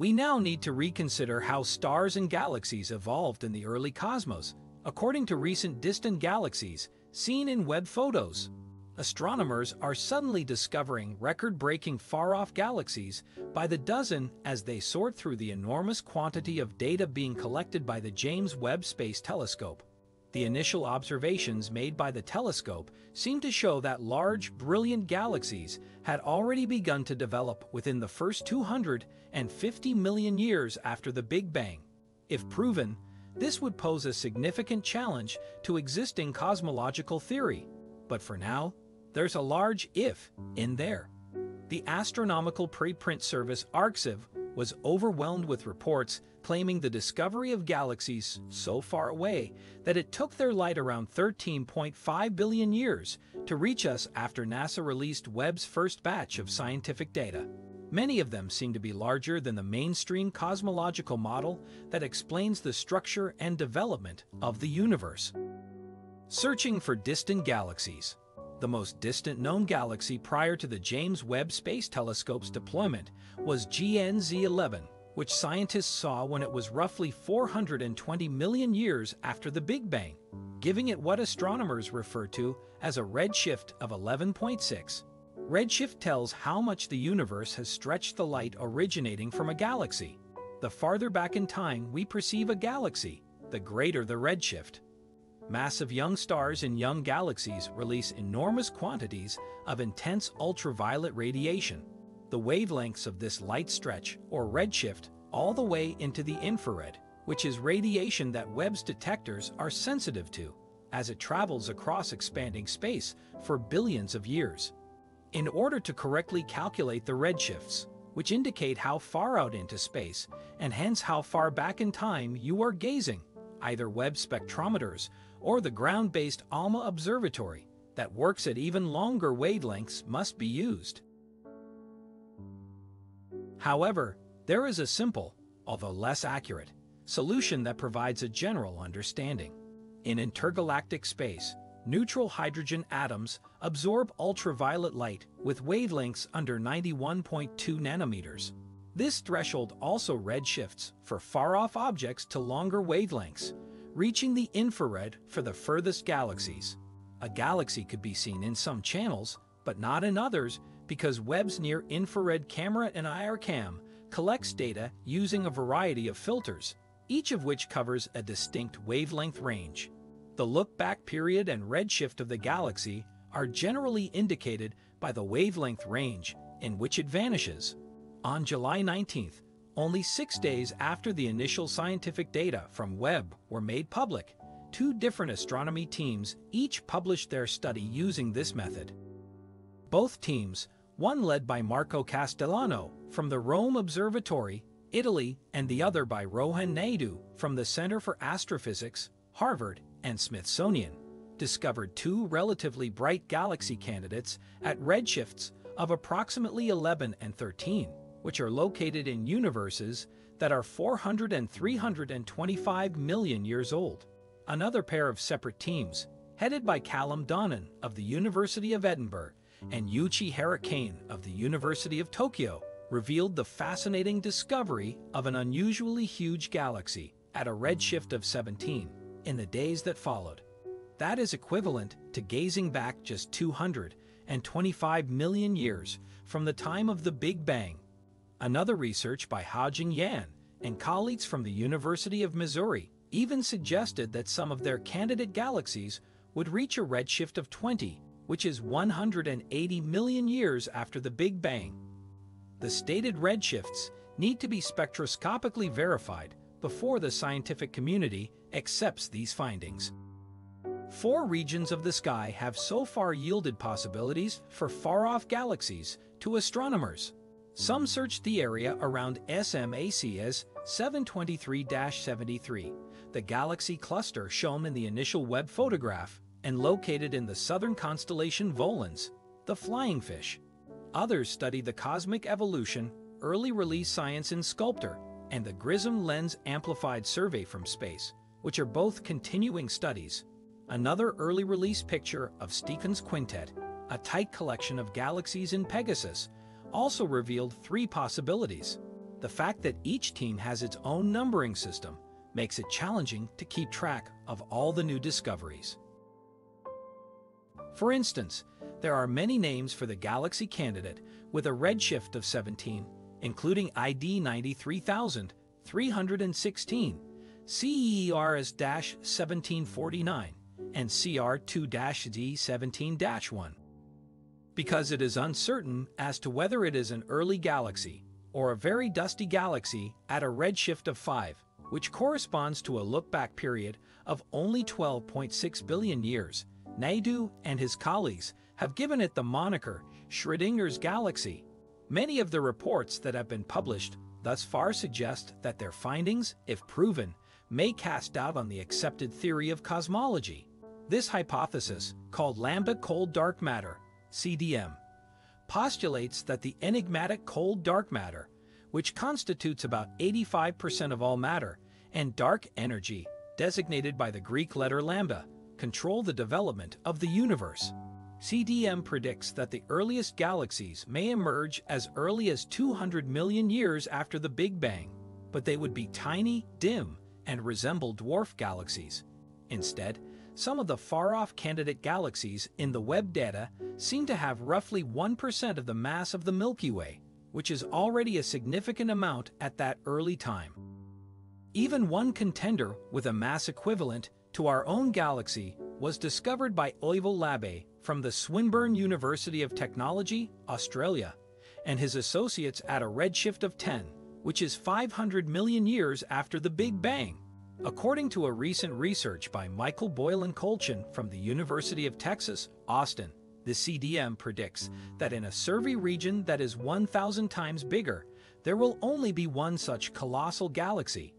We now need to reconsider how stars and galaxies evolved in the early cosmos, according to recent distant galaxies seen in Webb photos. Astronomers are suddenly discovering record-breaking far-off galaxies by the dozen as they sort through the enormous quantity of data being collected by the James Webb Space Telescope. The initial observations made by the telescope seem to show that large, brilliant galaxies had already begun to develop within the first 250 million years after the Big Bang. If proven, this would pose a significant challenge to existing cosmological theory. But for now, there's a large if in there. The astronomical preprint service ARXIV was overwhelmed with reports claiming the discovery of galaxies so far away that it took their light around 13.5 billion years to reach us after NASA released Webb's first batch of scientific data. Many of them seem to be larger than the mainstream cosmological model that explains the structure and development of the universe. Searching for distant galaxies. The most distant known galaxy prior to the James Webb Space Telescope's deployment was GN-z11, which scientists saw when it was roughly 420 million years after the Big Bang, giving it what astronomers refer to as a redshift of 11.6. Redshift tells how much the universe has stretched the light originating from a galaxy. The farther back in time we perceive a galaxy, the greater the redshift. Massive young stars and young galaxies release enormous quantities of intense ultraviolet radiation. The wavelengths of this light stretch, or redshift, all the way into the infrared, which is radiation that Webb's detectors are sensitive to, as it travels across expanding space for billions of years. In order to correctly calculate the redshifts, which indicate how far out into space, and hence how far back in time you are gazing, either Webb spectrometers or the ground-based ALMA observatory that works at even longer wavelengths must be used. However, there is a simple, although less accurate, solution that provides a general understanding. In intergalactic space, neutral hydrogen atoms absorb ultraviolet light with wavelengths under 91.2 nanometers. This threshold also redshifts for far-off objects to longer wavelengths, reaching the infrared for the furthest galaxies. A galaxy could be seen in some channels, but not in others, because Webb's near-infrared camera and IRCam collects data using a variety of filters, each of which covers a distinct wavelength range. The look-back period and redshift of the galaxy are generally indicated by the wavelength range in which it vanishes. On July 19th, only 6 days after the initial scientific data from Webb were made public, two different astronomy teams each published their study using this method. Both teams, one led by Marco Castellano from the Rome Observatory, Italy, and the other by Rohan Naidu from the Center for Astrophysics, Harvard, and Smithsonian, discovered two relatively bright galaxy candidates at redshifts of approximately 11 and 13. Which are located in universes that are 400 and 325 million years old. Another pair of separate teams, headed by Callum Donnan of the University of Edinburgh and Yuichi Harikane of the University of Tokyo, revealed the fascinating discovery of an unusually huge galaxy at a redshift of 17 in the days that followed. That is equivalent to gazing back just 225 million years from the time of the Big Bang. Another research by Haojing Yan and colleagues from the University of Missouri even suggested that some of their candidate galaxies would reach a redshift of 20, which is 180 million years after the Big Bang. The stated redshifts need to be spectroscopically verified before the scientific community accepts these findings. Four regions of the sky have so far yielded possibilities for far-off galaxies to astronomers. Some searched the area around SMACS 723-73, the galaxy cluster shown in the initial Webb photograph and located in the southern constellation Volans, the flying fish. Others studied the cosmic evolution, early release science in Sculptor, and the Grism Lens Amplified Survey from Space, which are both continuing studies. Another early release picture of Stephan's Quintet, a tight collection of galaxies in Pegasus, also revealed three possibilities. The fact that each team has its own numbering system makes it challenging to keep track of all the new discoveries. For instance, there are many names for the galaxy candidate with a redshift of 17, including ID 93316, CEERS-1749, and CR2-D17-1. Because it is uncertain as to whether it is an early galaxy or a very dusty galaxy at a redshift of 5, which corresponds to a look-back period of only 12.6 billion years, Naidu and his colleagues have given it the moniker Schrödinger's galaxy. Many of the reports that have been published thus far suggest that their findings, if proven, may cast doubt on the accepted theory of cosmology. This hypothesis, called lambda cold dark matter, CDM, postulates that the enigmatic cold dark matter, which constitutes about 85% of all matter, and dark energy, designated by the Greek letter lambda, control the development of the universe. CDM predicts that the earliest galaxies may emerge as early as 200 million years after the Big Bang, but they would be tiny, dim, and resemble dwarf galaxies. Instead, some of the far-off candidate galaxies in the web data seem to have roughly 1% of the mass of the Milky Way, which is already a significant amount at that early time. Even one contender with a mass equivalent to our own galaxy was discovered by Olivier Labbé from the Swinburne University of Technology, Australia, and his associates at a redshift of 10, which is 500 million years after the Big Bang. According to a recent research by Michael Boylan-Colchin from the University of Texas, Austin, the CDM predicts that in a survey region that is 1,000 times bigger, there will only be one such colossal galaxy.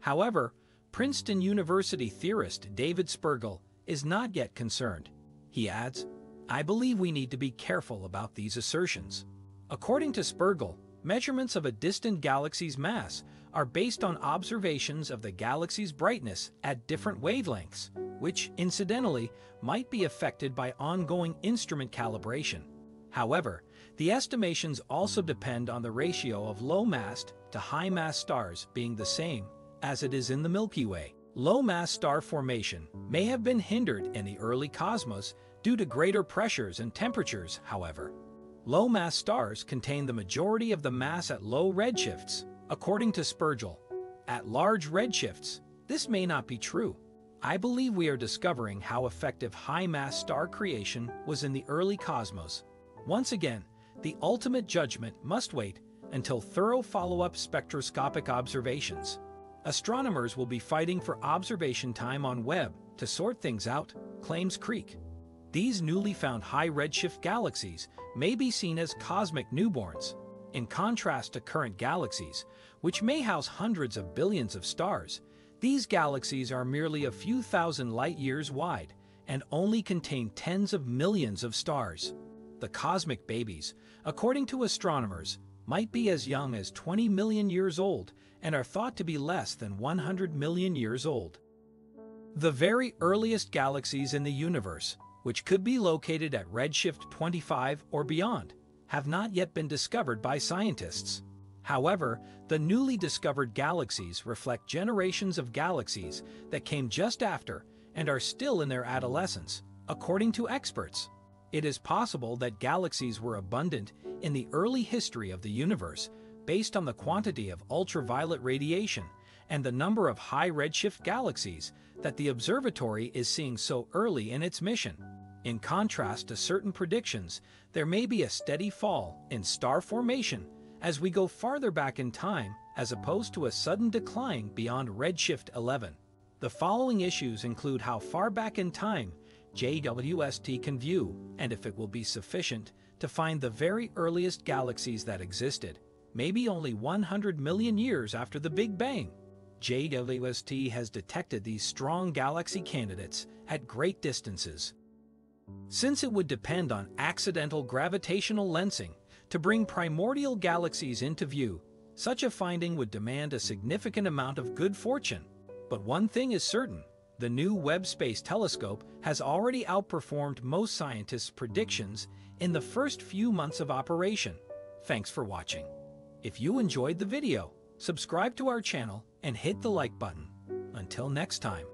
However, Princeton University theorist David Spergel is not yet concerned. He adds, "I believe we need to be careful about these assertions." According to Spergel, measurements of a distant galaxy's mass are based on observations of the galaxy's brightness at different wavelengths, which, incidentally, might be affected by ongoing instrument calibration. However, the estimations also depend on the ratio of low-massed to high-mass stars being the same as it is in the Milky Way. Low-mass star formation may have been hindered in the early cosmos due to greater pressures and temperatures, however. Low-mass stars contain the majority of the mass at low redshifts, according to Spergel. At large redshifts, this may not be true. I believe we are discovering how effective high-mass star creation was in the early cosmos. Once again, the ultimate judgment must wait until thorough follow-up spectroscopic observations. Astronomers will be fighting for observation time on Webb to sort things out, claims Creek. These newly found high-redshift galaxies may be seen as cosmic newborns, in contrast to current galaxies, which may house hundreds of billions of stars. These galaxies are merely a few thousand light-years wide and only contain tens of millions of stars. The cosmic babies, according to astronomers, might be as young as 20 million years old and are thought to be less than 100 million years old. The very earliest galaxies in the universe, which could be located at redshift 25 or beyond, have not yet been discovered by scientists. However, the newly discovered galaxies reflect generations of galaxies that came just after and are still in their adolescence, according to experts. It is possible that galaxies were abundant in the early history of the universe based on the quantity of ultraviolet radiation and the number of high redshift galaxies that the observatory is seeing so early in its mission. In contrast to certain predictions, there may be a steady fall in star formation as we go farther back in time, as opposed to a sudden decline beyond redshift 11. The following issues include how far back in time JWST can view, and if it will be sufficient to find the very earliest galaxies that existed, maybe only 100 million years after the Big Bang. JWST has detected these strong galaxy candidates at great distances. Since it would depend on accidental gravitational lensing to bring primordial galaxies into view, such a finding would demand a significant amount of good fortune. But one thing is certain, the new Webb Space Telescope has already outperformed most scientists' predictions in the first few months of operation. Thanks for watching. If you enjoyed the video, subscribe to our channel, and hit the like button. Until next time.